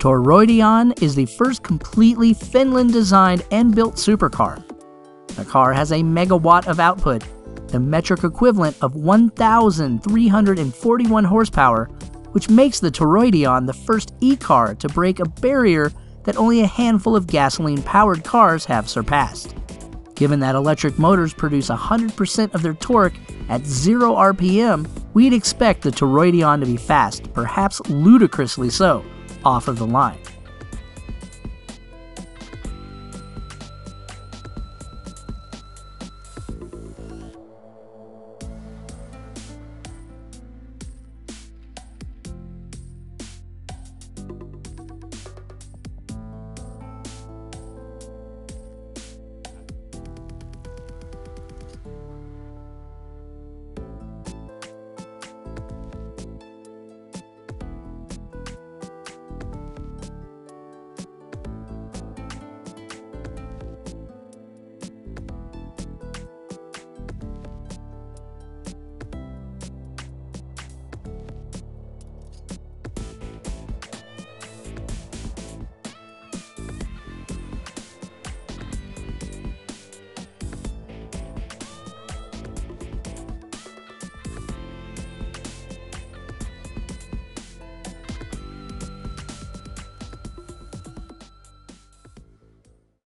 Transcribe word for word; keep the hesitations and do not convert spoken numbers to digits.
Toroidion is the first completely Finland-designed and built supercar. The car has a megawatt of output, the metric equivalent of one thousand three hundred forty-one horsepower, which makes the Toroidion the first e-car to break a barrier that only a handful of gasoline-powered cars have surpassed. Given that electric motors produce one hundred percent of their torque at zero R P M, we'd expect the Toroidion to be fast, perhaps ludicrously so, off of the line.